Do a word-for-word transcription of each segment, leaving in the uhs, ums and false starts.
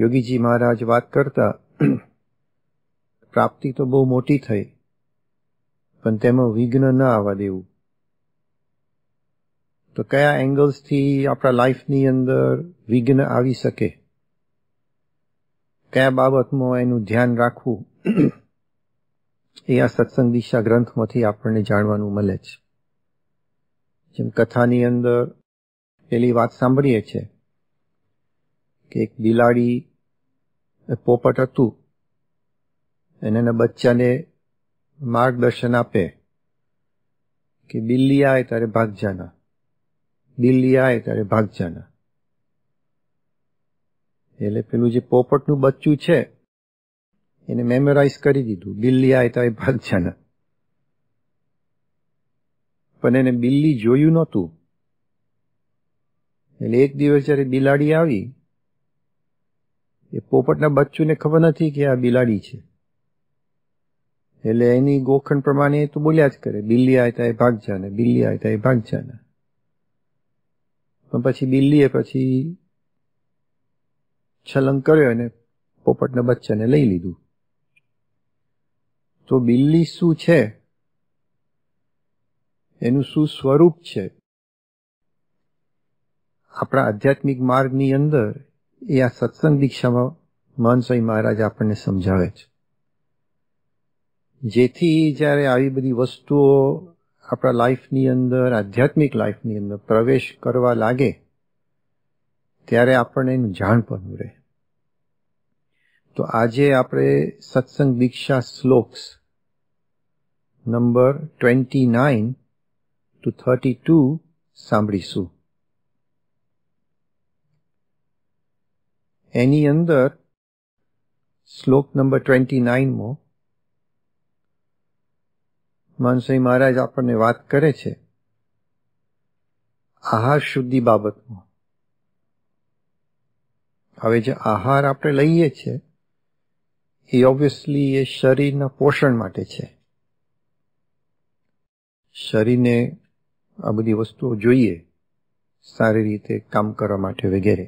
યોગી जी महाराज बात करता प्राप्ति तो बहु मोटी थी पण तेमां विघ्न न आवा देवुं। तो क्या एंगल्स थी अपना लाइफ नी अंदर विघ्न आवी सके, क्या बाबत में एनु ध्यान राखवू ए आ सत्संग दिशा ग्रंथ में आपने जाणवानुं मळे छे। जेम कथानी अंदर पेली बात सांभळीए छे कि एक बिलाड़ी पोपट हतुं अने एना बच्चाने मार्गदर्शन आपे कि बिल्ली आए तारे भाग जाना, बिल्ली आए तारे भाग जाना। एटले पेलुं जे पोपटनुं बच्चुं छे एने मेमोराइज करी दीधुं बिल्ली आए तारे भाग जाना, पण एने बिल्ली जोयुं नहोतुं। एटले एक दिवस ज्यारे बिलाड़ी आवी ए पोपटना बच्चुंने खबर नथी कि आ बिलाड़ी छे, एटले एनी गोखण प्रमाणे तो बोल्या ज करे बिल्ली आए तारे भाग जाना, बिल्ली आए तारे भाग जाना। पण पछी बिल्लीए पछी छलंग कर्यो अने पोपटना बच्चाने लई लीधुं। तो बिल्ली शुं छे, एनुं शुं स्वरूप छे, आपणा आध्यात्मिक मार्गनी अंदर ए आ सत्संग दीक्षामां मानसाई महाराज आपणे समजावे छे। जेथी जारे आवी बधी वस्तुओ आपणा लाइफनी अंदर आध्यात्मिक लाइफनी अंदर प्रवेश करवा लागे त्यारे आपणे एनुं जाण पण रहे। तो आजे आपणे सत्संग दीक्षा श्लोक्स number twenty nine to thirty two सांभळीशुं। एनी अंदर श्लोक नंबर ट्वेंटी नाइन मां मानसाई महाराज आपने बात करे छे आहार शुद्धि बाबत में। हवे जे आहार आपणे लईए छे ए ऑब्वियसली ए शरीरना पोषण माटे छे, शरीरने आ बधी वस्तुओ जोईए सारी रीते काम करवा माटे वगैरे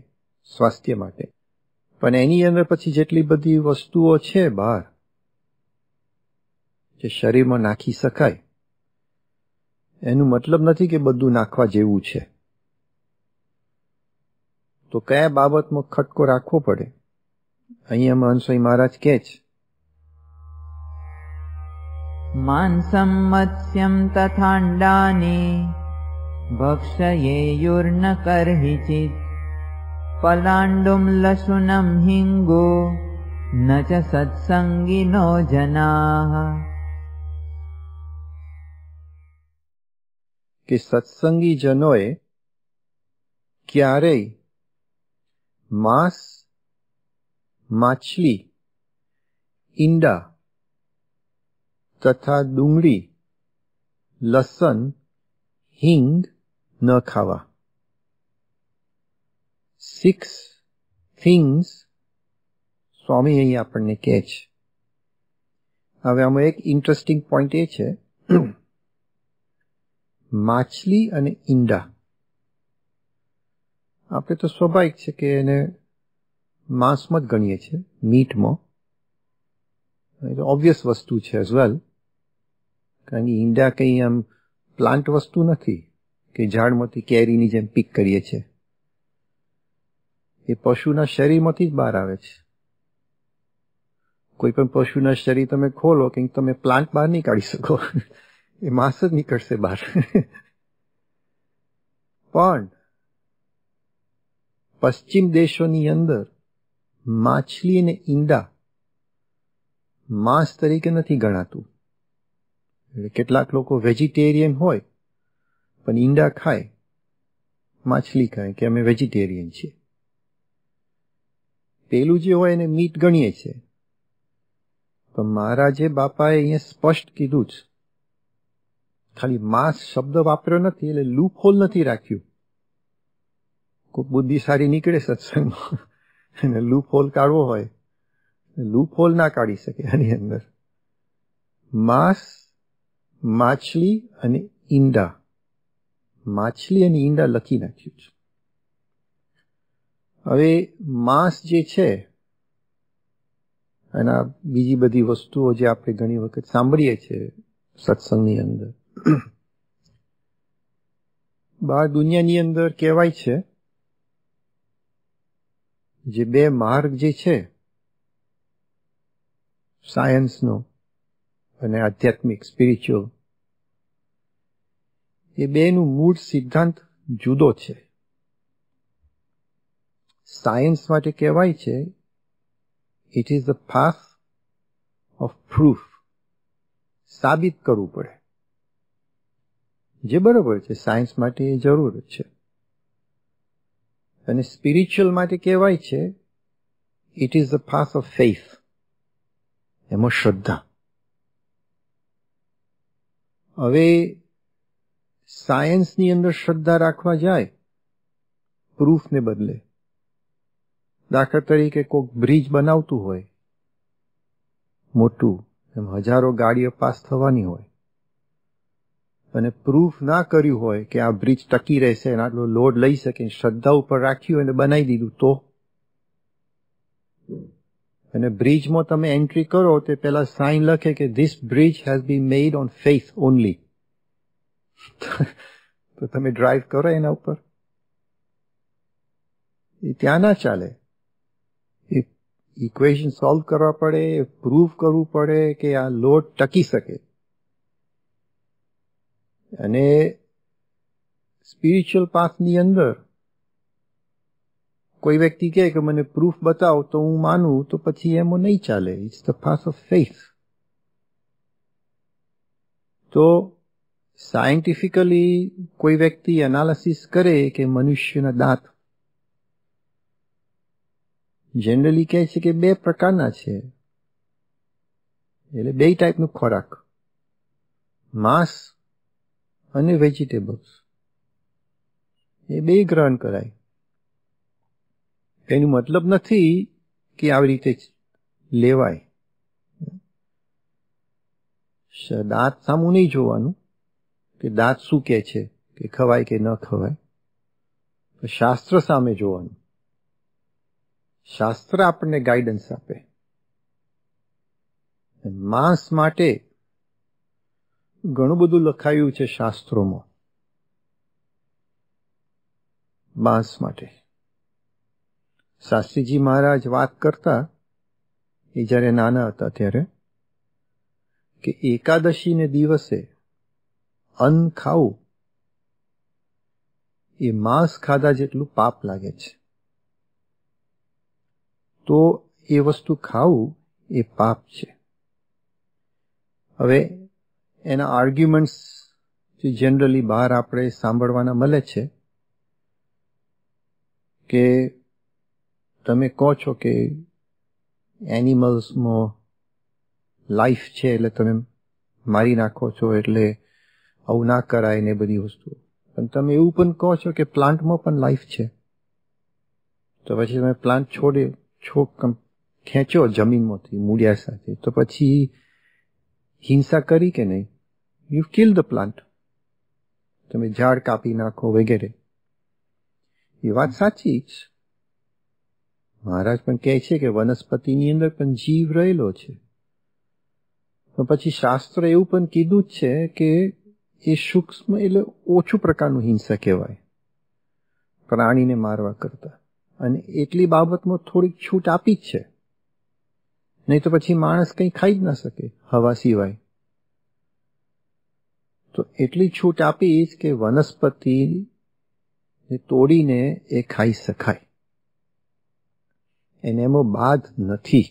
स्वास्थ्य माटे। पण एनी अंदर पछी जेटली बधी वस्तुओ छे बहार जे शरीर में नाखी शकाय एनु मतलब नथी के बधुं नाखवा जेवुं छे। तो क्या बाबत में खटको राखवो पड़े अहींया मानसाई महाराज कहे छे मांसं मत्स्यं तथाण्डानि भक्षयेयुर्न कर्हिचित् पलाण्डुं लशुनं हिंगो न च सत्संगिनो जनाः। कि सत्संगी जनोए क्यारेय मांस, मछली, ईंडा तथा डूंगळी, लसन, हींग न खावा। सिक्स थिंग्स स्वामी अहीं आपणे कहे छे। हवे आमां एक इंटरेस्टिंग पॉइंट ए छे मछली अने ईंडा आपणे तो स्वाभाविक छे के एने मांस मां ज गणीए छे, मीट मां, तो ऑब्वियस वस्तु छे एज वेल। कारण के ईंडा कई आम प्लांट वस्तु नथी के झाडमांथी केरीनी जेम पीक करीए छे, ए पशुना शरीरमांथी ज बहार आवे छे। कोई पण पशुना शरीर तमे खोलो के तमे प्लांट बहार नहीं काढी शको, ए मांस ज निकळशे बहार। पण पश्चिम देशोनी अंदर माछली ने ईंडा मांस तरीके नथी गणातुं। केटलाक लोको वेजिटेरियन होय पण ईंडा खाय, माछली खाय के अमे वेजिटेरियन छीए। पेलुं जे होय एने मीट गणीए छे। पण महाराजे बापाए अहींया स्पष्ट कीधुं छे, खाली मांस शब्द वापर्यो नथी एटले लूपहोल नथी राख्युं। कोई बुद्धिशाली निकले सत्संगमां लूप होल काढवो होय लूप होल ना काढी शके। आनी अंदर मांस, मछली अने ईंडा, मछली अने ईंडा लखी नाख्युं छे। हवे मांस जे छे અને બીજી બધી વસ્તુઓ જે આપણે ઘણી વખત સાંભળીએ છીએ સત્સંગની અંદર, બહાર દુનિયાની અંદર કહેવાય છે. જે બે માર્ગ જે છે સાયન્સનો અને આધ્યાત્મિક સ્પિરિચ્યુઅલ, એ બેનું મૂળ સિદ્ધાંત જુદો છે. સાયન્સ માટે કહેવાય છે it is the path of proof, સાબિત કરવું પડે. જે બરોબર છે સાયન્સ માટે એ જરૂર છે. અને સ્પિરિચ્યુઅલ માટે કહેવાય છે it is the path of faith, એમાં શ્રદ્ધા. હવે સાયન્સની અંદર શ્રદ્ધા રાખવા જાય પ્રૂફને બદલે, દાખલા તરીકે કોઈક બ્રિજ બનાવતું હોય મોટું, એમ હજારો ગાડીઓ પાસ થવાની હોય, અને પ્રૂફ ના કર્યું હોય કે આ બ્રિજ ટકી રહેશે અને આટલો લોડ લઈ શકે, શ્રદ્ધા ઉપર રાખ્યું અને બનાવી દીધું તો, અને બ્રિજમાં તમે એન્ટ્રી કરો તે પહેલા સાઇન લખે કે this bridge has been made on faith only, તો તમે ડ્રાઈવ કરો એના ઉપર, એ ત્યાં ના ચાલે. એ ઇક્વેશન સોલ્વ કરવા પડે, પ્રૂવ કરવું પડે કે આ લોડ ટકી શકે. અને સ્પિરિચ્યુઅલ પાથની અંદર કોઈ વ્યક્તિ કહે કે મને પ્રૂફ બતાવો તો હું માનું, તો પછી એમાં નહીં ચાલે. It's the path of faith. તો સાયન્ટિફિકલી કોઈ વ્યક્તિ એનાલિસિસ કરે કે મનુષ્યના દાંત જનરલી કહે છે કે બે પ્રકારના છે, એટલે બે ટાઈપનું ખોરાક, માંસ અને વેજીટેબલ્સ, એ બે ગ્રહણ કરાય. એનો મતલબ નથી કે આવી રીતે લેવાય. દાંત સામું નહીં જોવાનું કે દાંત શું કહે છે કે ખવાય કે ન ખવાય, શાસ્ત્ર સામે જોવાનું. શાસ્ત્ર આપણને ગાઈડન્સ આપે. માંસ માટે ઘણું બધું લખાયું છે શાસ્ત્રોમાં. માંસ માટે શાસ્ત્રીજી મહારાજ વાત કરતા, એ જ્યારે નાના હતા ત્યારે, કે એકાદશીને દિવસે અન્ન ખાવું એ માંસ ખાધા જેટલું પાપ લાગે છે. તો એ વસ્તુ ખાવું એ પાપ છે. હવે એના આર્ગ્યુમેન્ટ્સ જે જનરલી બહાર આપણે સાંભળવાના મળે છે કે તમે કહો છો કે એનિમલ્સમાં લાઈફ છે એટલે તમે મારી નાખો છો એટલે આવું ના કરાય ને બધી વસ્તુઓ, પણ તમે એવું પણ કહો છો કે પ્લાન્ટમાં પણ લાઈફ છે, તો પછી તમે પ્લાન્ટ છોડે છોક ખેંચો જમીનમાંથી મૂળિયા સાથે, તો પછી હિંસા કરી કે નહીં? You kill the plant. તમે ઝાડ કાપી નાખો વગેરે, એ વાત સાચી જ. મહારાજ પણ કહે છે કે વનસ્પતિની અંદર પણ જીવ રહેલો છે. તો પછી શાસ્ત્ર એવું પણ કીધું જ છે કે એ સૂક્ષ્મ એટલે ઓછું પ્રકારનું હિંસા કહેવાય પ્રાણીને મારવા કરતા, અને એટલી બાબતમાં થોડીક છૂટ આપી જ છે. નહીં તો પછી માણસ કંઈ ખાઈ જ ના શકે હવા સિવાય. તો એટલી છૂટ આપી જ કે વનસ્પતિને તોડીને એ ખાઈ શકાય, એને એમાં બાધ નથી.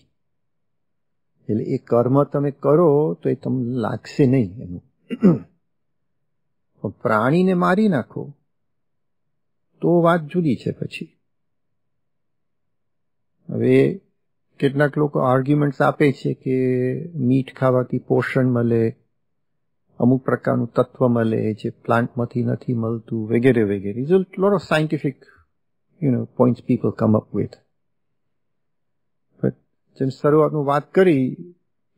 એટલે એ કર્મ તમે કરો તો એ તમને લાગશે નહીં એનું. પ્રાણીને મારી નાખો તો વાત જુદી છે પછી. હવે કેટલાક લોકો આર્ગ્યુમેન્ટ્સ આપે છે કે મીઠ ખાવાથી પોષણ મળે, અમુક પ્રકારનું તત્વ મળે જે પ્લાન્ટમાંથી નથી મળતું વગેરે વગેરે. Is a lot of scientific you know points people come up with. જેમ શરૂઆતનું વાત કરી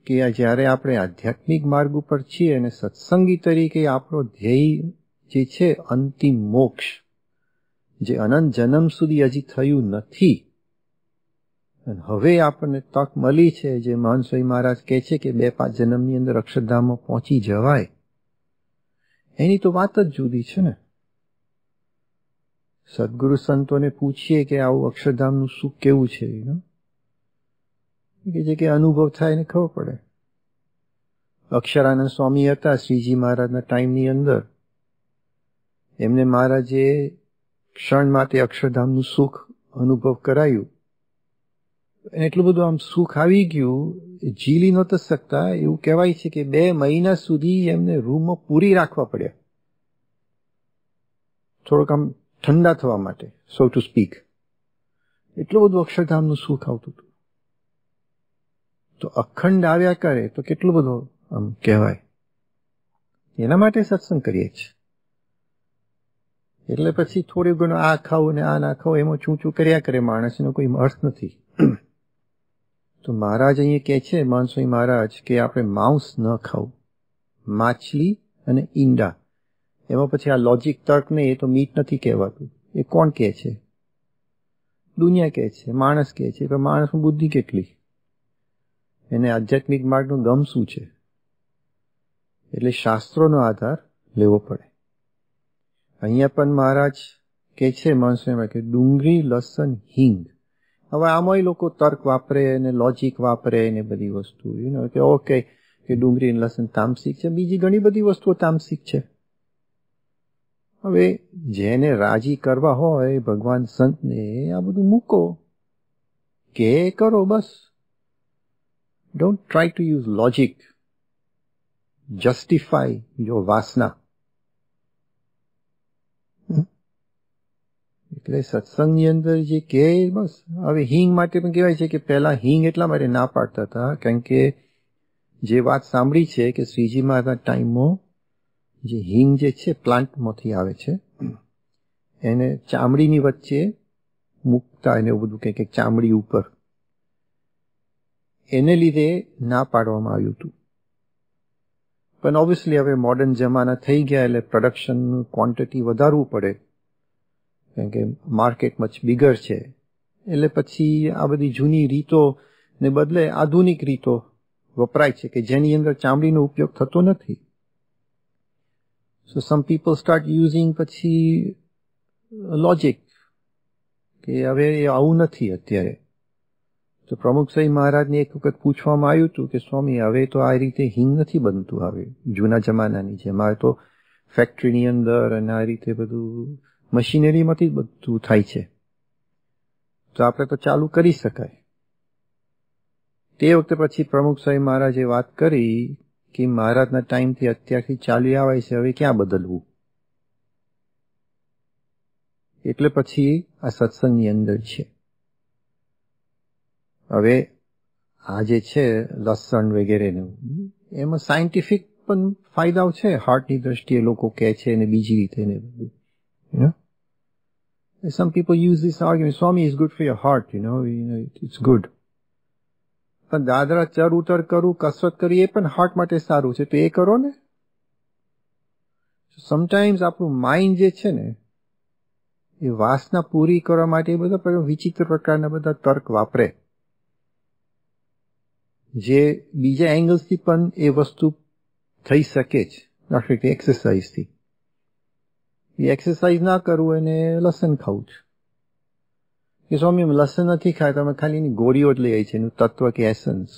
કે જ્યારે આપણે આધ્યાત્મિક માર્ગ ઉપર છીએ અને સત્સંગી તરીકે આપણો ધ્યેય જે છે અંતિમ મોક્ષ, જે અનંત જન્મ સુધી હજી થયું નથી हवे आपने तक मिली है जे मानसोई महाराज कहे छे के बे पांच जन्मनी अंदर अक्षरधाम में पहुंची जवाय, एनी तो बात ज जुदी छे ने। सद्गुरु संतो ने पूछिए के आवो अक्षरधाम नु सुख केवुं छे के जे के अनुभव थाय ने खबर पड़े। अक्षरानंद स्वामी हता श्रीजी महाराज ना टाइम नी अंदर एमने महाराजे क्षण माटे अक्षरधाम नु सुख अनुभव करायु। एटलू बधु आम सुख आई गयु जीली नता सकता एवं कहवाय छे के बे महीना सुधी एमने रूम में पूरी राखवा पड्या, थोड़ोक आम ठंडा थवा माटे, सो टू स्पीक। एटलू बधु अक्षरधामनुं सुख आवतुं हतुं। तो अखंड आव्या करे तो केटलू बधु आम कहवाय, एना माटे सत्संग करीए छे। एटले पछी थोड़ी घणो आ खाव ने आ ना खाव एमां चूंचू कर्या करे, माणसनो कोई अर्थ नथी। तो महाराज अहीं कहे छे मानसोई महाराज के आपणे मांस न खावुं, माछली अने ईंडा। एमां पछी आ लॉजिक तर्क ने ए तो मीट नथी कहेवातुं। ए कोण कहे छे? दुनिया कहे छे, माणस कहे छे। पण माणसमां बुद्धि केटली, एने आध्यात्मिक मार्गनो गम शुं छे? एटले शास्त्रोनो आधार लेवो पड़े। अहींया पण महाराज कहे छे मानसोई महाराज के डूंगरी, लसन, हींग। हवे आमांय लोको तर्क वापरे ने लॉजिक वापरे ने बधी वस्तु, यू नो के ओके के डूंगरी ने लसन तामसिक छे, बीजी घणी बधी वस्तुओ तामसिक छे। हवे जेने राजी करवा होय भगवान संत ने आ बधुं मूको के करो, बस। Don't try to use logic, justify your वासना। એટલે સત્સંગની અંદર જે કહે બસ। હવે હિંગ માટે પણ કહેવાય છે કે પહેલા હિંગ એટલા માટે ના પાડતા હતા કારણ કે જે વાત સાંભળી છે કે શ્રીજી મહારાજના ટાઈમમાં જે હિંગ જે છે પ્લાન્ટમાંથી આવે છે એને ચામડીની વચ્ચે મૂકતા એને એવું બધું કંઈક ચામડી ઉપર, એને લીધે ના પાડવામાં આવ્યું હતું। પણ ઓબ્વિયસલી હવે મોડર્ન જમાના થઈ ગયા એટલે પ્રોડક્શનનું ક્વોન્ટિટી વધારવું પડે क्योंकि मार्केट मच बिगर है, एटले पछी आ बधी जूनी रीतो ने बदले आधुनिक रीतो वपराय छे के जेनी अंदर चामडीनो उपयोग थतो नथी। So some people start using पछी लॉजिक के हवे ए आवुं नथी अत्यारे। तो प्रमुख स्वामी महाराज ने एक वखत पूछवामां आव्युं हतुं के स्वामी हवे तो आ रीते हींग नथी बनतुं, हवे जूना जमानानी जेम हवे तो फेक्टरीनी अंदर अने आ रीते बधुं मशीनरी में बधु थाय छे, तो आपणे तो चालू करी शकाय। ते वखते पछी प्रमुख स्वामी महाराजे बात करी कि महाराजना टाइम थी अत्यारथी चाली आवाय छे, हवे क्यां बदलवुं। एटले पछी आ सत्संगनी अंदर छे। हवे आ जे छे लसण वगैरे नु एमां साइंटिफिक पण फायदाओ छे, हार्टनी दृष्टिए लोको कहे छे ने बीजी रीते ने बधुं। You know, some people use this argument, Swami is good for your heart, you know, you know it, it's good. પણ દાદરા ચર ઉતર કરું, કસરત કરી, એ પણ હાર્ટ માટે સારું છે, તો એ કરો ને। સમટાઈમ્સ આપણું માઇન્ડ જે છે ને એ વાસના પૂરી કરવા માટે બધા પણ વિચિત્ર પ્રકારના બધા તર્ક વાપરે જે બીજા એંગલ્સથી પણ એ વસ્તુ થઈ શકે જ। દાખલા તરીકે એક્સરસાઇઝથી ये एक्सरसाइज ना करू एने लसन खाऊ छे, स्वामी लसन नहीं खाए तो खाली गोळीओ ज लई छे, तत्व के एसेंस।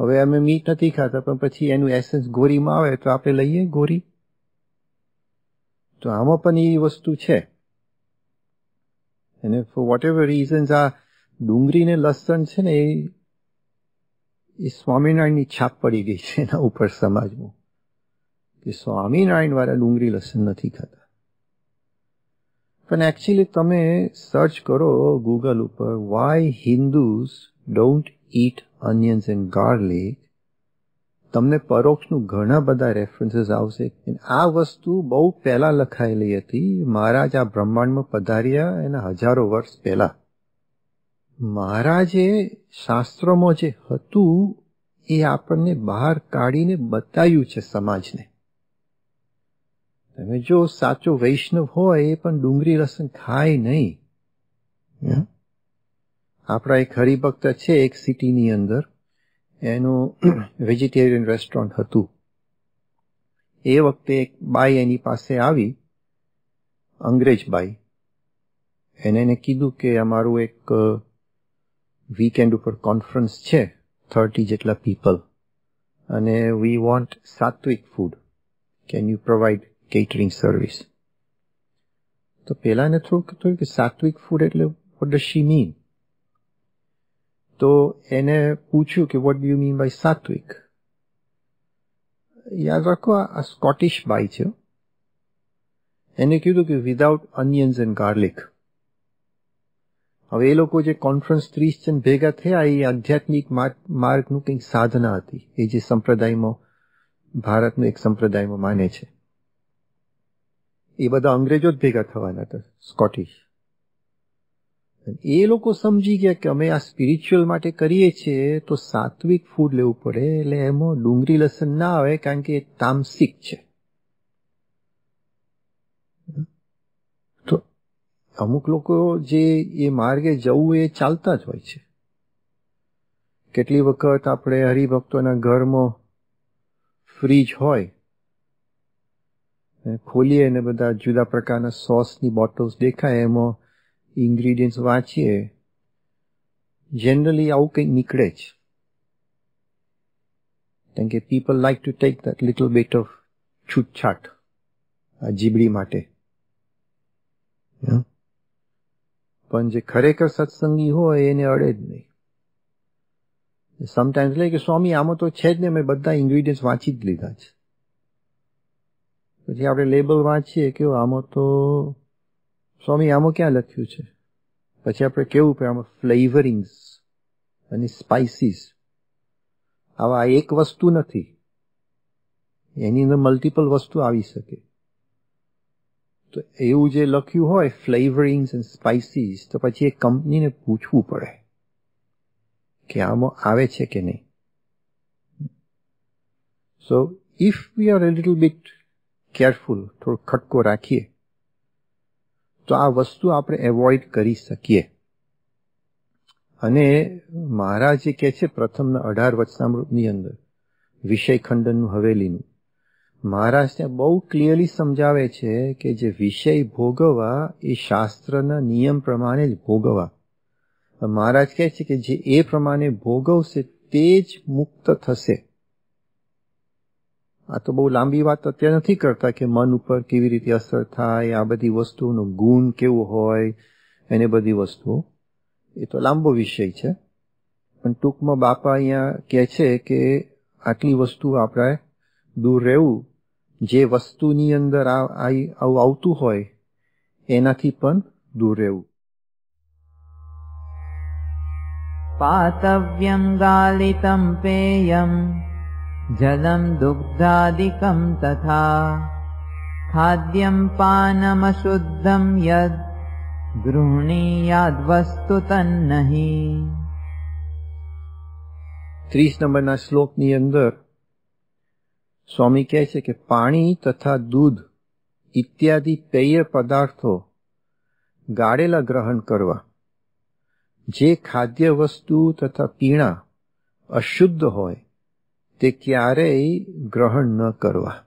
हवे अमे मीट नहीं खाता पण पछी एनु एसेंस गोरी में आवे तो आपणे लईए गोरी। तो आमां पण ई वस्तु छे। एने फॉर वॉट एवर रीजन्स आ डूंगरी ने लसन छे ने ए स्वामीनारायणनी छाप पड़ी गई छे एना उपर समाजमां। स्वामीनारायण वाला डूंगरी लसन नहीं खाता। पण एक्चुअली तमे सर्च करो गूगल पर why Hindus don't eat onions and garlic, तमने परोक्षनु घणा बधा रेफरन्सेस आवशे। आ वस्तु बहु पहेला लखायेली हती। महाराज आ ब्रह्मांडमां पधार्या एना हजारो वर्ष पहेला। महाराजे शास्त्रोमां जे हतुं ए आपणने बहार काढीने बताव्युं छे समाजने। तमे जो साचो वैष्णव होय ए पण डूंगरी लसन खाय नहीं। આપણા એક હરિભક્ત છે એક સિટીની અંદર, એનું વેજીટેરિયન રેસ્ટોરન્ટ હતું. એ વખતે એક બાઈ એની પાસે આવી, અંગ્રેજ બાઈ, એને એને કીધું કે અમારું એક વીકેન્ડ ઉપર કોન્ફરન્સ છે, થર્ટી જેટલા પીપલ, અને we want Satwik food, can you provide catering service? તો પહેલાંને થોડુંક થયું કે સાત્વિક ફૂડ એટલે વોટ ડઝ શી મીન? તો એને પૂછ્યું કે what do you mean by સાત્વિક? યાદ રાખો આ સ્કોટિશ બાય છે. એને કીધું કે વિધાઉટ અનિયન્સ એન્ડ ગાર્લિક. હવે એ લોકો જે કોન્ફરન્સ ત્રીસ જણ ભેગા થયા એ આધ્યાત્મિક માર્ગનું કંઈક સાધના હતી, એ જે સંપ્રદાયમાં ભારતનું એક સંપ્રદાયમાં માને છે. એ બધા અંગ્રેજો જ ભેગા થવાના હતા, સ્કોટિશ. એ લોકો સમજી ગયા કે અમે આ સ્પિરિચ્યુઅલ માટે કરીએ છીએ તો સાત્વિક ફૂડ લેવું પડે, એટલે એમાં ડુંગળી લસણ ના આવે કારણ કે એ તામસિક છે. તો અમુક લોકો જે એ માર્ગે જવું એ ચાલતા જ હોય છે. કેટલી વખત આપણે હરિભક્તોના ઘરમાં ફ્રીજ હોય, ખોલીએ ને બધા જુદા પ્રકારના સોસની બોટલ્સ દેખાય, એમાં ઇન્ગ્રીડિયન્ટ્સ વાંચીએ, જનરલી આવું કંઈક નીકળે જ, કારણ કે people like to take that little bit of છૂટછાટ આ જીબડી માટે. પણ જે ખરેખર સત્સંગી હોય એને અડે જ નહીં. સમટાઈમ્સ લે કે સ્વામી આમાં તો છે જ ને, મેં બધા ઇન્ગ્રીડિયન્ટ્સ વાંચી જ લીધા છે. પછી આપણે લેબલ વાંચીએ કે આમાં તો સ્વામી આમાં ક્યાં લખ્યું છે? પછી આપણે કેવું પડે આમાં ફ્લેવરિંગ્સ અને સ્પાઇસીસ, આવા એક વસ્તુ નથી, એની અંદર મલ્ટિપલ વસ્તુ આવી શકે. તો એવું જે લખ્યું હોય ફ્લેવરિંગ્સ એન્ડ સ્પાઇસીસ, તો પછી એ કંપનીને પૂછવું પડે કે આમાં આવે છે કે નહીં. So if we are a little bit careful, થોડો ખટકો રાખીએ તો આ વસ્તુ આપણે એવોઇડ કરી શકીએ. અને મહારાજે કહે છે પ્રથમના અઢાર વચનામૃતની અંદર વિષય ખંડનનું હવેલીનું, મહારાજ ત્યાં બહુ ક્લિયરલી સમજાવે છે કે જે વિષય ભોગવવા એ શાસ્ત્રના નિયમ પ્રમાણે જ ભોગવવા. મહારાજ કહે છે કે જે એ પ્રમાણે ભોગવશે તે જ મુક્ત થશે. આ તો બહુ લાંબી વાત અત્યારે નથી કરતા કે મન ઉપર કેવી રીતે અસર થાય, આ બધી વસ્તુઓનો ગુણ કેવો હોય, એને બધી વસ્તુઓ, એ તો લાંબો વિષય છે. પણ ટૂંકમાં બાપા અહીંયા કહે છે કે આટલી વસ્તુ આપણે દૂર રહેવું, જે વસ્તુની અંદર આ આવું આવતું હોય એનાથી પણ દૂર રહેવું. પાતવ્યમ ગાલિતમ પેયમ જલમ દુગ્ધાદિકમ તથા ખાદ્યમ પાનમ અશુદ્ધમ યદ ગૃહણીયાદ વસ્તુ તન્નહી. ત્રીસ નંબરના શ્લોકની અંદર સ્વામી કહે છે કે પાણી તથા દૂધ ઇત્યાદિ પેય પદાર્થો ગાળેલા ગ્રહણ કરવા, જે ખાદ્ય વસ્તુ તથા પીણા અશુદ્ધ હોય તે ક્યારેય ગ્રહણ ન કરવા.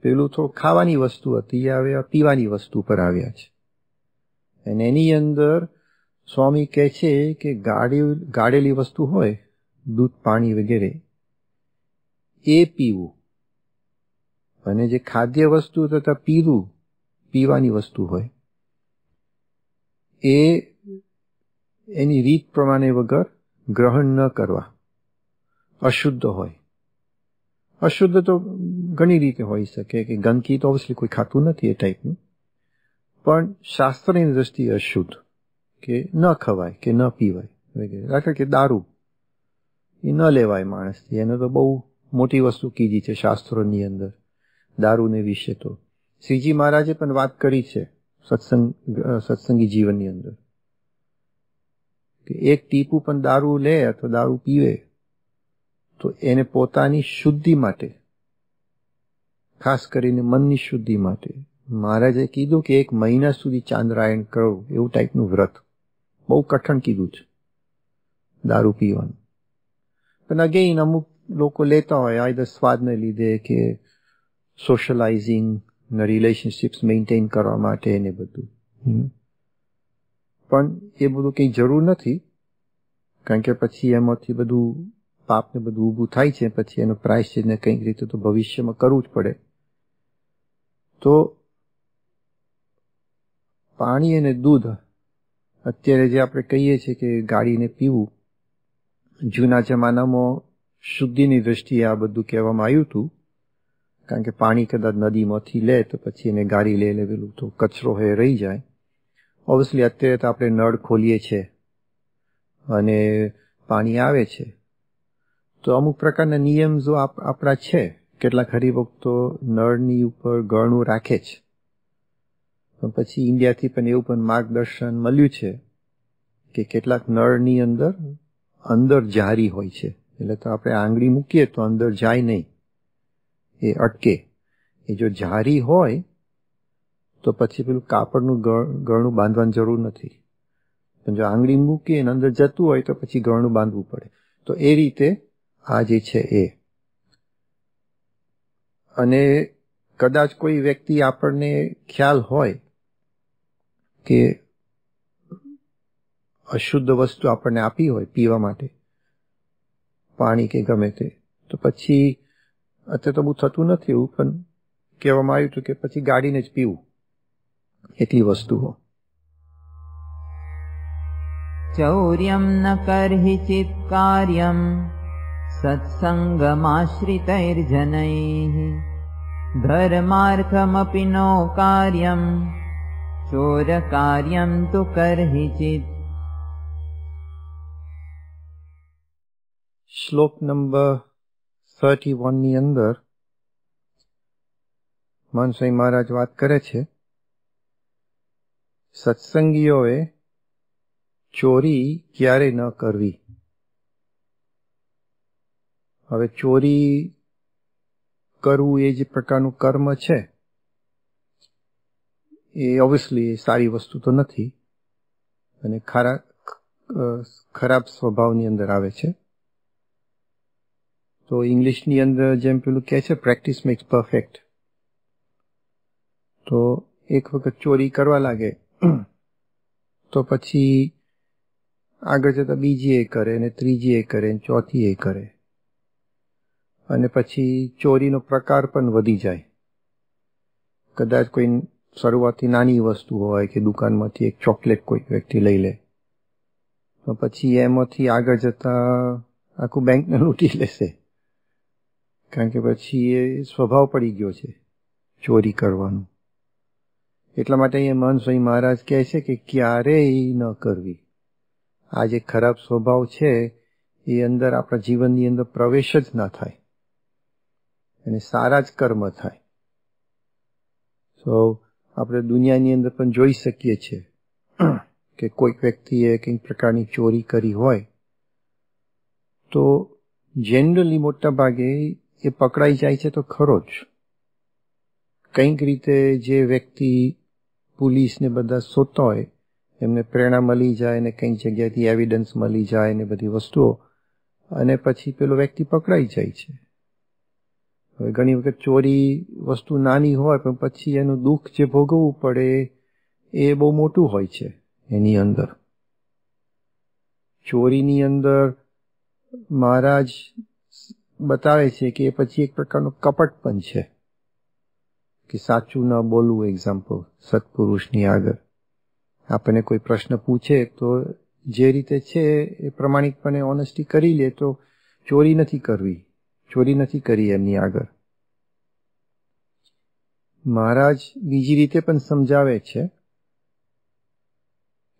પેલું થોડું ખાવાની વસ્તુ હતી, હવે પીવાની વસ્તુ પર આવ્યા છે. અને એની અંદર સ્વામી કહે છે કે ગાળેલી વસ્તુ હોય, દૂધ પાણી વગેરે, એ પીવું, અને જે ખાદ્ય વસ્તુ તથા પીવું પીવાની વસ્તુ હોય એ એની રીત પ્રમાણે વગર ગ્રહણ ન કરવા. અશુદ્ધ હોય, અશુદ્ધ તો ઘણી રીતે હોઈ શકે કે ગંદકી તો ઓબ્વિયસલી કોઈ ખાતું નથી એ ટાઈપનું, પણ શાસ્ત્રની દ્રષ્ટિએ અશુદ્ધ કે ન ખવાય કે ન પીવાય વગેરે. દાખલા કે દારૂ એ ન લેવાય માણસથી, એને તો બહુ મોટી વસ્તુ કીધી છે શાસ્ત્રોની અંદર દારૂને વિશે. તો શ્રીજી મહારાજે પણ વાત કરી છે સત્સંગ સત્સંગી જીવનની અંદર કે એક ટીપું પણ દારૂ લે અથવા દારૂ પીવે તો એને પોતાની શુદ્ધિ માટે, ખાસ કરીને મનની શુદ્ધિ માટે, મહારાજે કીધું કે એક મહિના સુધી ચાંદ્રાયણ કરો એવું ટાઈપનું વ્રત બહુ કઠણ કીધું છે દારૂ પીવાનું. પણ અગેઇન અમુક લોકો લેતા હોય આઈધર સ્વાદને લીધે કે સોશિયલાઇઝિંગ ને રિલેશનશિપ્સ મેન્ટેન કરવા માટે એને બધું, પણ એ બધું કંઈ જરૂર નથી. કારણ કે પછી એમાંથી બધું પાપને બધું ઊભું થાય છે, પછી એનો પ્રાયશ્ચિતને કંઈક રીતે તો ભવિષ્યમાં કરવું જ પડે. તો પાણી અને દૂધ અત્યારે જે આપણે કહીએ છીએ કે ગાળીને પીવું, જૂના જમાનામાં શુદ્ધિની દ્રષ્ટિએ આ બધું કહેવામાં આવ્યું હતું. કારણ કે પાણી કદાચ નદીમાંથી લે તો પછી એને ગાળી લઈ લેવેલું તો કચરો એ રહી જાય. ઓબ્વિયસલી અત્યારે તો આપણે નળ ખોલીએ છીએ અને પાણી આવે છે, તો અમુક પ્રકારના નિયમ જો આપણા છે. કેટલાક હરિભક્તો નળની ઉપર ગળણું રાખે છે, પણ પછી ઇન્ડિયાથી પણ એવું પણ માર્ગદર્શન મળ્યું છે કે કેટલાક નળની અંદર અંદર જારી હોય છે, એટલે તો આપણે આંગળી મૂકીએ તો અંદર જાય નહીં, એ અટકે. એ જો જારી હોય તો પછી પેલું કાપડનું ગળણું બાંધવાની જરૂર નથી, પણ જો આંગળી મૂકીએ અને અંદર જતું હોય તો પછી ગળણું બાંધવું પડે. તો એ રીતે આ જે છે એ. અને કદાચ કોઈ વ્યક્તિ આપણને ખ્યાલ હોય કે અશુદ્ધ વસ્તુ આપણને આપી હોય પીવા માટે, પાણી કે ગમે તે, તો પછી અત્યારે તો બહુ થતું નથી એવું, પણ કહેવામાં આવ્યું હતું કે પછી ગાળીને જ પીવું એટલી વસ્તુઓ. ચૌર્યમ ન કરહિચિત કાર્યમ સત્સંગમાશ્રિતૈર્જનૈઃ ધર્માર્થમપિ નો કાર્યમ ચોર કાર્યમ તુ કરહિચિત. શ્લોક નંબર એકત્રીસ ની અંદર માનસાઈ મહારાજ વાત કરે છે સત્સંગીઓએ ચોરી ક્યારે ન કરવી. હવે ચોરી કરવું એ જે પ્રકારનું કર્મ છે એ ઓબ્વિયસલી સારી વસ્તુ તો નથી અને ખરા ખરાબ સ્વભાવની અંદર આવે છે. તો ઇંગ્લિશની અંદર જેમ પેલું કહે છે પ્રેક્ટિસ મેક્સ પરફેક્ટ, તો એક વખત ચોરી કરવા લાગે તો પછી આગળ જતાં બીજી એ કરે ને ત્રીજી એ કરે ને ચોથી એ કરે, અને પછી ચોરીનો પ્રકાર પણ વધી જાય. કદાચ કોઈ શરૂઆતથી નાની વસ્તુ હોય કે દુકાનમાંથી એક ચોકલેટ કોઈ વ્યક્તિ લઈ લે, તો પછી એમાંથી આગળ જતાં આખું બેંકને લૂંટી લેશે. કારણ કે પછી એ સ્વભાવ પડી ગયો છે ચોરી કરવાનો. એટલા માટે એ માનસાઈ મહારાજ કહે છે કે ક્યારેય ન કરવી. આ જે ખરાબ સ્વભાવ છે એ અંદર આપણા જીવનની અંદર પ્રવેશ જ ના થાય અને સારા જ કર્મ થાય. સો આપણે દુનિયાની અંદર પણ જોઈ શકીએ છીએ કે કોઈક વ્યક્તિએ કંઈક પ્રકારની ચોરી કરી હોય તો જનરલી મોટા ભાગે એ પકડાઈ જાય છે તો ખરો જ. કંઈક રીતે જે વ્યક્તિ પોલીસને બધા શોધતા હોય એમને પ્રેરણા મળી જાય ને કંઈક જગ્યાથી એવિડન્સ મળી જાય ને બધી વસ્તુઓ, અને પછી પેલો વ્યક્તિ પકડાઈ જાય છે. હવે ઘણી વખત ચોરી વસ્તુ નાની હોય પણ પછી એનું દુઃખ જે ભોગવવું પડે એ બહુ મોટું હોય છે. એની અંદર ચોરીની અંદર મહારાજ બતાવે છે કે એ પછી એક પ્રકારનો કપટ પણ છે કે સાચું ન બોલવું. એક્ઝામ્પલ સત્પુરુષની આગળ આપણને કોઈ પ્રશ્ન પૂછે તો જે રીતે છે એ પ્રમાણિકપણે ઓનેસ્ટી કરી લે, તો ચોરી નથી કરવી, ચોરી નથી કરી એમની આગળ. મહારાજ બીજી રીતે પણ સમજાવે છે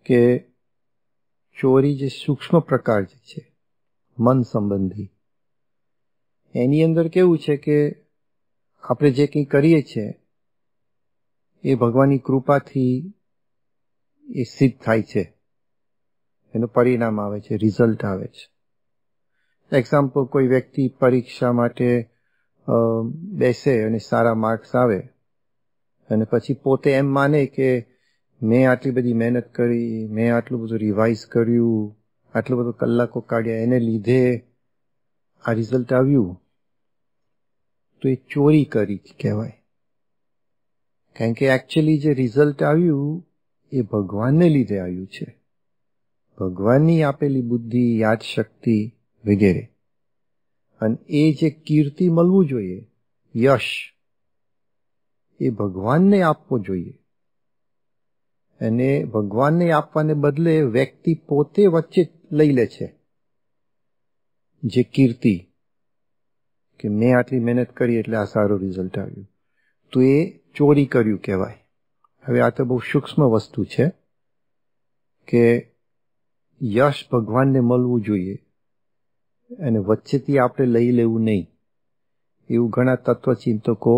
કે ચોરી જે સૂક્ષ્મ પ્રકાર જે છે મન સંબંધી, એની અંદર કેવું છે કે આપણે જે કંઈ કરીએ છીએ એ ભગવાનની કૃપાથી એ સિદ્ધ થાય છે, એનું પરિણામ આવે છે, રિઝલ્ટ આવે છે. એક્ઝામ્પલ કોઈ વ્યક્તિ પરીક્ષા માટે બેસે અને સારા માર્ક્સ આવે અને પછી પોતે એમ માને કે મેં આટલી બધી મહેનત કરી, મેં આટલું બધું રિવાઇઝ કર્યું, આટલું બધું કલાકો કાઢ્યા, એને લીધે આ રિઝલ્ટ આવ્યું, તો એ ચોરી કરી કહેવાય. કારણ કે એકચ્યુઅલી જે રિઝલ્ટ આવ્યું એ ભગવાનને લીધે આવ્યું છે, ભગવાનની આપેલી બુદ્ધિ, યાદશક્તિ વગેરે. અને એ જે કીર્તિ મળવું જોઈએ, યશ, એ ભગવાનને આપવો જોઈએ. અને ભગવાનને આપવાને બદલે વ્યક્તિ પોતે વચ્ચે લઈ લે છે જે કીર્તિ, કે મેં આટલી મહેનત કરી એટલે આ સારું રિઝલ્ટ આવ્યું, તો એ ચોરી કર્યું કહેવાય. હવે આ તો બહુ સૂક્ષ્મ વસ્તુ છે કે યશ ભગવાનને મળવું જોઈએ અને વચ્ચેથી આપણે લઈ લેવું નહીં, એવું ઘણા તત્વચિંતકો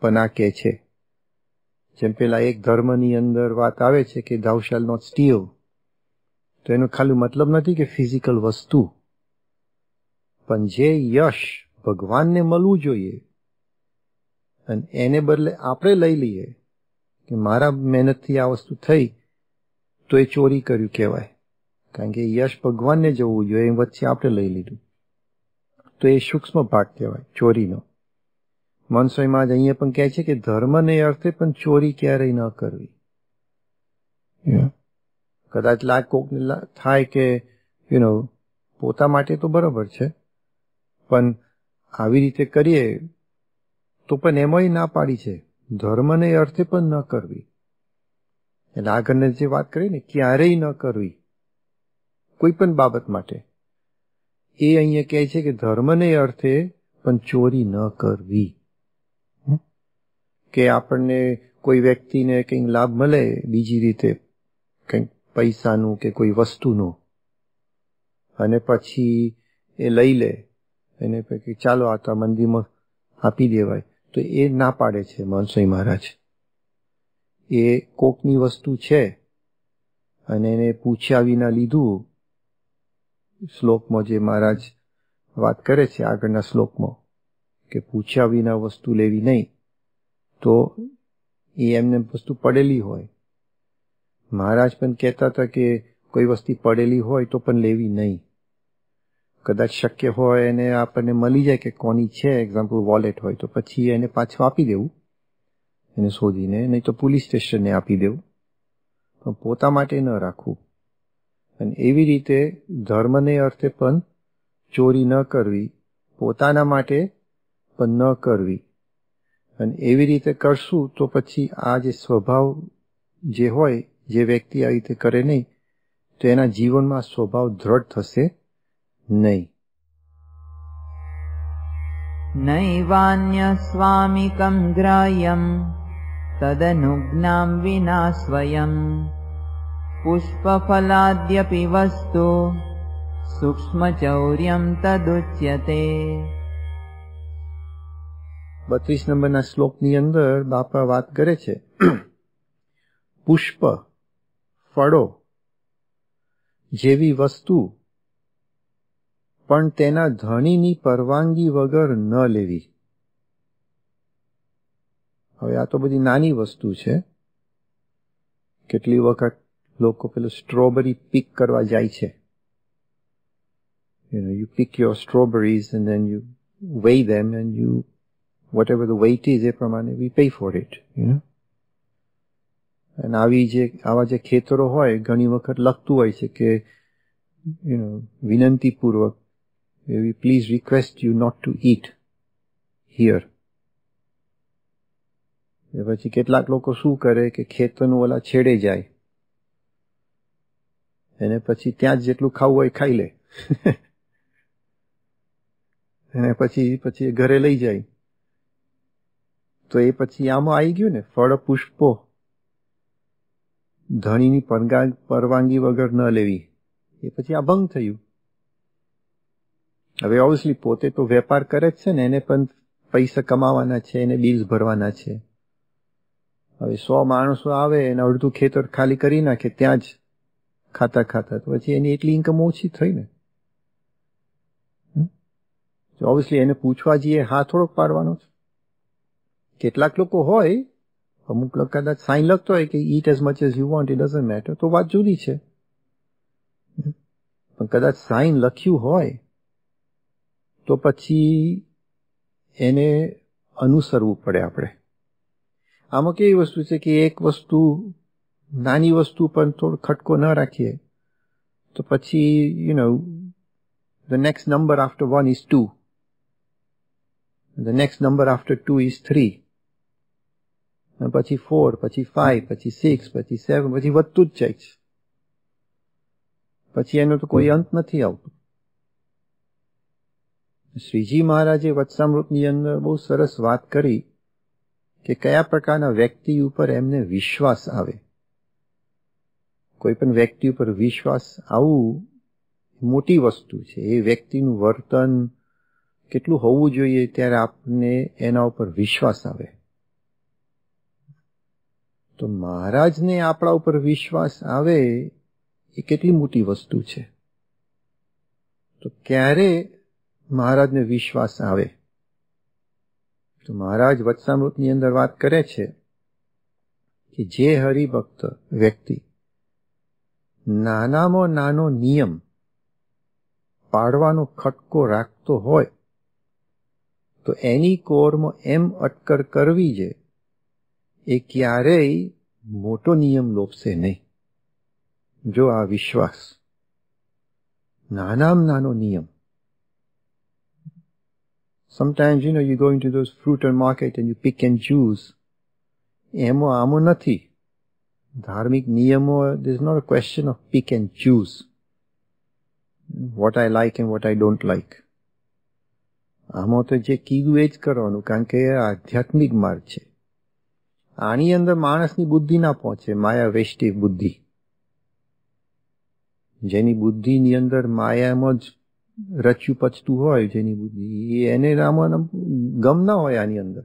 પણ કહે છે. જેમ પેલા એક ધર્મની અંદર વાત આવે છે કે thou shall not steal, તો એનો ખાલી મતલબ નથી કે ફિઝિકલ વસ્તુ, પણ જે યશ ભગવાનને મળવું જોઈએ અને એને બદલે આપણે લઈ લઈએ કે મારા મહેનતથી આ વસ્તુ થઈ, તો એ ચોરી કર્યું કહેવાય. કારણ કે યશ ભગવાનને જવું જોઈએ, એ વચ્ચે આપણે લઈ લીધું, તો એ સૂક્ષ્મ ભાગ કહેવાય ચોરીનો. મનસોઈ મહારાજ અહીંયા પણ કહે છે કે ધર્મને અર્થે પણ ચોરી ક્યારેય ન કરવી. કદાચ લાગ કોકને થાય કે યુ નો પોતા માટે તો બરાબર છે, પણ આવી રીતે કરીએ તો પણ એમાંય ના પાડી છે, ધર્મને અર્થે પણ ન કરવી. એટલે આગળને જે વાત કરી ને ક્યારેય ન કરવી કોઈ પણ બાબત માટે, એ અહીંયા કહે છે કે ધર્મને અર્થે પણ ચોરી ન કરવી. કે આપણને કોઈ વ્યક્તિને કંઈક લાભ મળે બીજી રીતે, કંઈક પૈસાનું કે કોઈ વસ્તુનું, અને પછી એ લઈ લે અને પછી ચાલો આ તો મંદિરમાં આપી દેવાય, તો એ ના પાડે છે મનસોઈ મહારાજ. એ કોકની વસ્તુ છે અને એને પૂછ્યા વિના લીધું, શ્લોકમાં જે મહારાજ વાત કરે છે આગળના શ્લોકમાં કે પૂછ્યા વિના વસ્તુ લેવી નહીં, તો એ એમને વસ્તુ પડેલી હોય. મહારાજ પણ કહેતા હતા કે કોઈ વસ્તુ પડેલી હોય તો પણ લેવી નહીં. કદાચ શક્ય હોય અને આપણને મળી જાય કે કોની છે, એક્ઝામ્પલ વોલેટ હોય, તો પછી એને પાછું આપી દેવું, એને શોધીને, નહીં તો પોલીસ સ્ટેશનને આપી દેવું, પણ પોતા માટે ન રાખવું. અને એવી રીતે ધર્મને અર્થે પણ ચોરી ન કરવી, પોતાના માટે પણ ન કરવી. અને એવી રીતે કરશું તો પછી આ જે સ્વભાવ જે હોય, જે વ્યક્તિ આવી રીતે કરે નહીં, તો એના જીવનમાં સ્વભાવ દ્રઢ થશે નહીં. નૈવાન્ય સ્વામિકં ગ્રાહ્યં તદનુજ્ઞાં વિના સ્વયં પુષ્પફલાદ્યપિ વસ્તુ સૂક્ષ્મચૌર્યં તદુચ્યતે. બત્રીસ નંબરના શ્લોકની અંદર બાપા વાત કરે છે પુષ્પ, ફળો જેવી વસ્તુ પણ તેના ધણીની પરવાનગી વગર ન લેવી. હવે આ તો બધી નાની વસ્તુ છે. કેટલી વખત લોકો પેલું સ્ટ્રોબેરી પિક કરવા જાય છે, you know you pick your strawberries and then you weigh them and you whatever the weight is, એ પ્રમાણે we pay for it, you know. અને આવી જે આવા જે ખેતરો હોય, ઘણી વખત લખતું હોય છે કે you know વિનંતીપૂર્વક, we please request you not to eat here. એ પછી કેટલાક લોકો શું કરે કે ખેતરનું ઓલા છેડે જાય અને પછી ત્યાં જ જેટલું ખાવું હોય ખાઈ લે અને પછી પછી ઘરે લઈ જાય. તો એ પછી આમાં આવી ગયું ને, ફળ પુષ્પો ધણીની પરવાનગી વગર ન લેવી, એ પછી અભંગ થયું. હવે ઓબ્વિયસલી પોતે તો વેપાર કરે જ છે ને, એને પણ પૈસા કમાવાના છે, એને બિલ્સ ભરવાના છે. હવે સો માણસો આવે એને અડધું ખેતર ખાલી કરી નાખે ત્યાં જ ખાતા ખાતા, તો પછી એની એટલી ઇન્કમ ઓછી થઈ ને. ઓબ્વિયસલી એને પૂછવા જઈએ હા થોડોક પાડવાનો છે. કેટલાક લોકો હોય અમુક કદાચ સાઈન લખતો હોય કે eat as much as you want it doesn't matter, તો વાત જુદી છે. પણ કદાચ સાઈન લખ્યું હોય તો પછી એને અનુસરવું પડે આપણે. આમાં કેવી વસ્તુ છે કે એક વસ્તુ, નાની વસ્તુ પણ થોડો ખટકો ન રાખીએ તો પછી you know the next number after one is two, the next number after two is three, પછી ફોર, પછી ફાઈવ, પછી સિક્સ, પછી સેવન, પછી વધતું જ જાય છે. પછી એનો તો કોઈ અંત નથી આવતો. શ્રીજી મહારાજે વત્સામૃતની અંદર બહુ સરસ વાત કરી કે કયા પ્રકારના વ્યક્તિ ઉપર એમને વિશ્વાસ આવે. કોઈ પણ વ્યક્તિ ઉપર વિશ્વાસ આવું મોટી વસ્તુ છે. એ વ્યક્તિનું વર્તન કેટલું હોવું જોઈએ ત્યારે આપને એના ઉપર વિશ્વાસ આવે. તો મહારાજને આપણા ઉપર વિશ્વાસ આવે એ કેટલી મોટી વસ્તુ છે. તો ક્યારે મહારાજને વિશ્વાસ આવે? તો મહારાજ વત્સામૃતની અંદર વાત કરે છે કે જે હરિભક્ત વ્યક્તિ નાનામાં નાનો નિયમ પાડવાનો ખટકો રાખતો હોય તો એની કોરમાં એમ અટકર કરવી છે, એ ક્યારેય મોટો નિયમ લોપશે નહીં. જો આ વિશ્વાસ, નાનામાં નાનો નિયમ. Sometimes, you know, you go into those fruit and market and you pick and choose. એમો આમો નથી. ધાર્મિક નિયમો, there is not a question of pick and choose. What I like and what I don't like. આમાં તો જે કીધું એ જ કરવાનું, કારણ કે આધ્યાત્મિક માર્ગ છે. આની અંદર માણસની બુદ્ધિ ના પહોંચે, માયા વેષ્ટિ બુદ્ધિ. જેની બુદ્ધિની અંદર માયામાં જ રચ્યું પચતું હોય, જેની બુદ્ધિ એને આમાં ગમ ના હોય આની અંદર.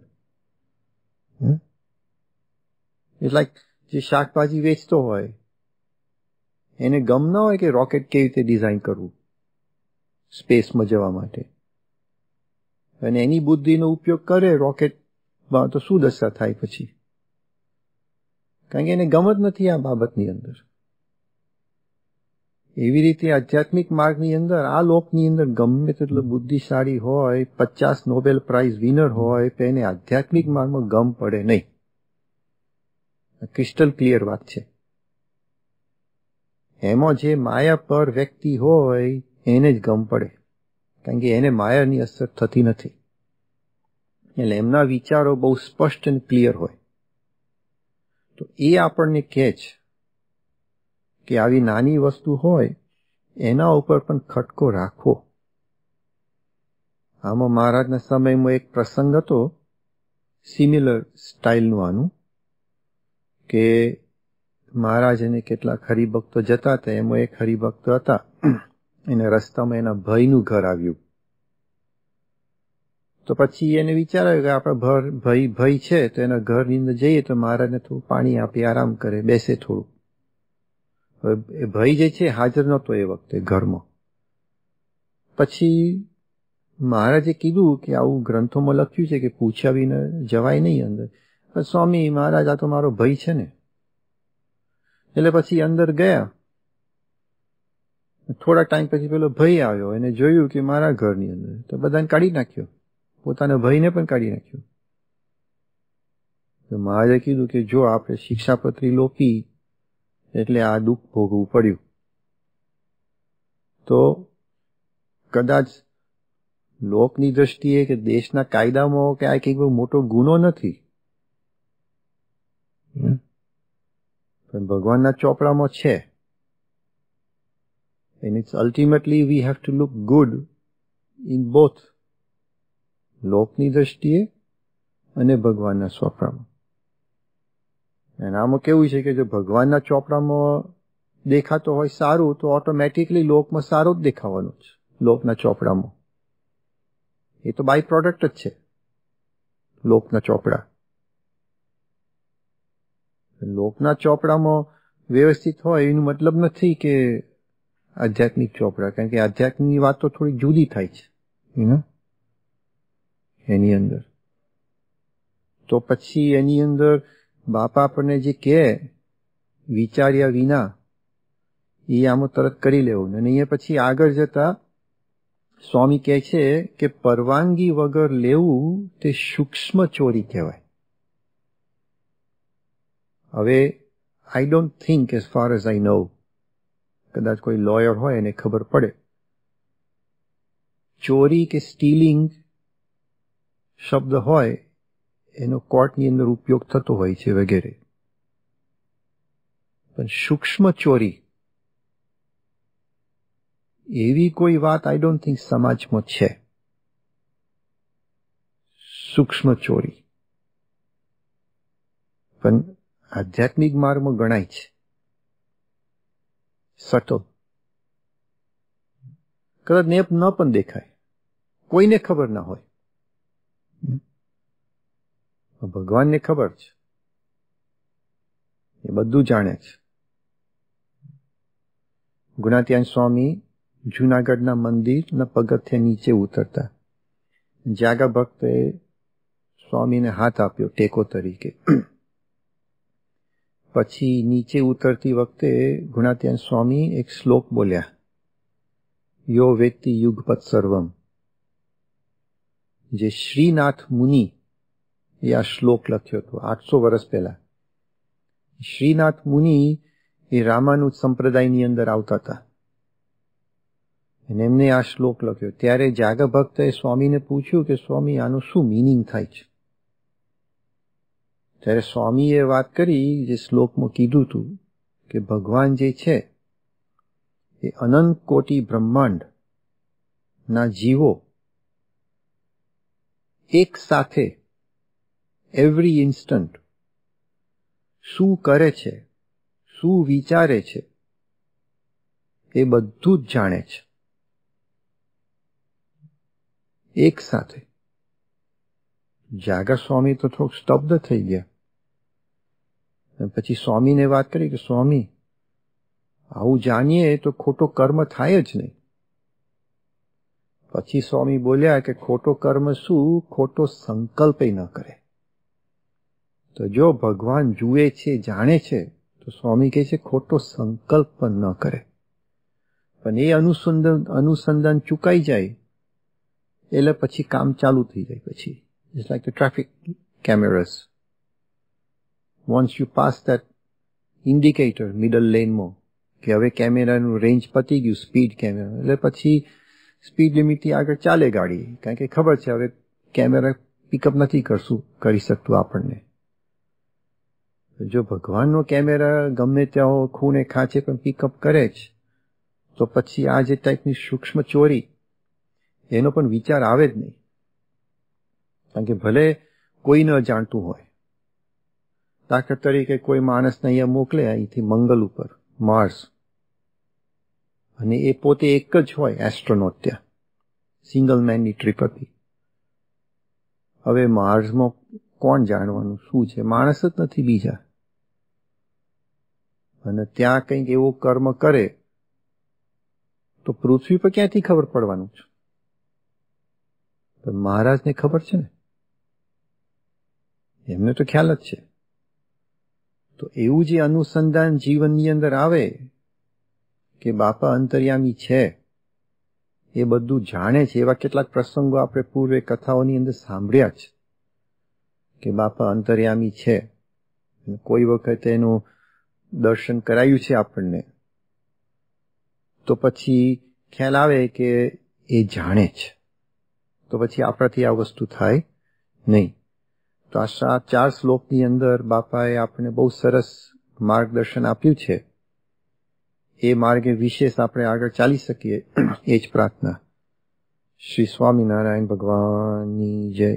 ઇટ લાઈક જે શાકભાજી વેચતો હોય એને ગમ ના હોય કે રોકેટ કેવી રીતે ડિઝાઇન કરવું સ્પેસમાં જવા માટે, અને એની બુદ્ધિનો ઉપયોગ કરે રોકેટમાં તો શું દશા થાય પછી? કારણ કે એને ગમ જ નથી આ બાબતની અંદર. એવી રીતે આધ્યાત્મિક માર્ગની અંદર, આ લોકની અંદર ગમે તેટલો બુદ્ધિશાળી હોય, પચાસ નોબેલ પ્રાઇઝ વિનર હોય, તો એને આધ્યાત્મિક માર્ગમાં ગમ પડે નહીં. ક્રિસ્ટલ ક્લિયર વાત છે. એમાં જે માયા પર વ્યક્તિ હોય એને જ ગમ પડે, કારણ કે એને માયાની અસર થતી નથી. એટલે એમના વિચારો બહુ સ્પષ્ટ અને ક્લિયર હોય. તો એ આપણને કહે છે કે આવી નાની વસ્તુ હોય એના ઉપર પણ ખટકો રાખો. આમાં મહારાજના સમયમાં એક પ્રસંગ હતો સિમિલર સ્ટાઇલનું આનું, કે મહારાજ અને કેટલાક હરિભક્તો જતા હતા. એમાં એક હરિભક્ત હતા, એને રસ્તામાં એના ભાઈનું ઘર આવ્યું. તો પછી એને વિચાર્યું કે આપણા ભાઈ ભાઈ છે તો એના ઘરની અંદર જઈએ તો મહારાજને થોડું પાણી આપી આરામ કરે, બેસે થોડું. હવે એ ભાઈ જે છે હાજર નહોતો એ વખતે ઘરમાં. પછી મહારાજે કીધું કે આવું ગ્રંથોમાં લખ્યું છે કે પૂછ્યા વિના જવાય નહીં અંદર. સ્વામી મહારાજ, આ તો મારો ભાઈ છે ને. એટલે પછી અંદર ગયા. થોડા ટાઈમ પછી પેલો ભાઈ આવ્યો, એને જોયું કે મારા ઘરની અંદર, તો બધાને કાઢી નાખ્યો, પોતાના ભાઈને પણ કાઢી નાખ્યો. તો મહારાજે કીધું કે જો આપણે શિક્ષાપત્રી લોપી એટલે આ દુઃખ ભોગવું પડ્યું, તો કદાચ લોકની દ્રષ્ટિએ કે દેશના કાયદામાં કે આ કંઈક મોટો ગુનો નથી, પણ ભગવાનના ચોપડામાં છે. And it's ultimately we have to look good in both, લોકની દ્રષ્ટિએ અને ભગવાનના ચોપડામાં. અને આમાં કેવું છે કે જો ભગવાનના ચોપડામાં દેખાતો હોય સારું, તો ઓટોમેટિકલી લોકમાં સારું જ દેખાવાનું છે. લોકના ચોપડામાં એ તો બાય પ્રોડક્ટ જ છે. લોકના ચોપડા, લોકના ચોપડામાં વ્યવસ્થિત હોય એનું મતલબ નથી કે આધ્યાત્મિક ચોપડા, કારણ કે આધ્યાત્મિકની વાત તો થોડી જુદી થાય છે એના એની અંદર. તો પછી એની અંદર બાપા આપણને જે કહે વિચાર્યા વિના એ આમ તરત કરી લેવું. અને એ પછી આગળ જતા સ્વામી કહે છે કે પરવાનગી વગર લેવું તે સૂક્ષ્મ ચોરી કહેવાય. હવે I don't think as far as I know, કદાચ કોઈ લોયર હોય એને ખબર પડે, ચોરી કે સ્ટીલિંગ શબ્દ હોય એનો કોર્ટની અંદર ઉપયોગ થતો હોય છે વગેરે. પણ સૂક્ષ્મ ચોરી એવી કોઈ વાત આઈ ડોન્ટ થિંક સમાજમાં છે. સૂક્ષ્મ ચોરી પણ આધ્યાત્મિક માર્ગમાં ગણાય છે. સટલ, કદાચ નેપ ન પણ દેખાય, કોઈને ખબર ના હોય, ભગવાનને ખબર છે, એ બધું જાણે છે. ગુણાત્યાન સ્વામી જુનાગઢના મંદિરના પગથિયા નીચે ઉતરતા જાગા ભક્તએ સ્વામીને હાથ આપ્યો ટેકો તરીકે. પછી નીચે ઉતરતી વખતે ગુણાત્યાન સ્વામી એક શ્લોક બોલ્યા, યો વેત્તિ યુગપત સર્વમ. જે શ્રીનાથ મુનિ એ આ શ્લોક લખ્યો હતો આઠસો વર્ષ પહેલા. શ્રીનાથ મુનિ એ રામાનુજ સંપ્રદાયની અંદર આવતા હતા અને એમને આ શ્લોક લખ્યો. ત્યારે જાગા ભક્તએ સ્વામીને પૂછ્યું કે સ્વામી આનું શું મિનિંગ થાય છે? ત્યારે સ્વામીએ વાત કરી જે શ્લોકમાં કીધું હતું કે ભગવાન જે છે એ અનંત કોટી બ્રહ્માંડના જીવો એક સાથે એવરી ઇન્સ્ટન્ટ શું કરે છે, શું વિચારે છે, એ બધું જ જાણે છે એક સાથે. જાગા સ્વામી તો થોડુંક સ્તબ્ધ થઈ ગયા. પછી સ્વામીને વાત કરી કે સ્વામી આવું જાણીએ તો ખોટો કર્મ થાય જ નહીં. પછી સ્વામી બોલ્યા કે ખોટો કર્મ શું, ખોટો સંકલ્પ ન કરે. તો જો ભગવાન જુએ છે, જાણે છે, તો સ્વામી કહે છે ખોટો સંકલ્પ પણ ન કરે. પણ એ અનુસંધાન અનુસંધાન ચૂકાઈ જાય એટલે પછી કામ ચાલુ થઈ જાય. પછી it's like the traffic cameras, once you pass that indicator middle લેનમાં કે હવે કેમેરાનું રેન્જ પતી ગયું સ્પીડ કેમેરા, એટલે પછી સ્પીડ લિમિટથી આગળ ચાલે ગાડી, કારણ કે ખબર છે હવે કેમેરા પિકઅપ નથી કરશું કરી શકતું આપણને. જો ભગવાનનો કેમેરા ગમે ત્યાં ખૂણે ખાંચે પણ પિકઅપ કરે જ, તો પછી આ જે ટાઈપની સૂક્ષ્મ ચોરી એનો પણ વિચાર આવે જ નહીં. કારણ કે ભલે કોઈ ન જાણતું હોય, દાખલા તરીકે કોઈ માણસને અહીંયા મોકલે અહીંથી મંગલ ઉપર, માર્સ, અને એ પોતે એક જ હોય એસ્ટ્રોનોટ ત્યાં, સિંગલ મેનની ટ્રીપ હતી. હવે માર્સમાં કોણ જાણવાનું શું છે, માણસ જ નથી બીજા. અને ત્યાં કંઈક એવો કર્મ કરે તો પૃથ્વી પર ક્યાંથી ખબર પડવાનું છે? મહારાજને ખબર છે ને, એમને તો ખ્યાલ જ છે. તો એવું જે અનુસંધાન જીવનની અંદર આવે કે બાપા અંતર્યામી છે, એ બધું જાણે છે. એવા કેટલાક પ્રસંગો આપણે પૂર્વે કથાઓની અંદર સાંભળ્યા છે કે બાપા અંતર્યામી છે, કોઈ વખત એનું દર્શન કરાયું છે આપણને, તો પછી ખ્યાલ આવે કે એ જાણે છે. તો પછી આપણાથી આ વસ્તુ થાય નહીં. તો આ ચાર શ્લોકની અંદર બાપાએ આપણને બહુ સરસ માર્ગદર્શન આપ્યું છે. એ માર્ગે વિશેષ આપણે આગળ ચાલી શકીએ એ જ પ્રાર્થના. શ્રી સ્વામિનારાયણ ભગવાનની જય.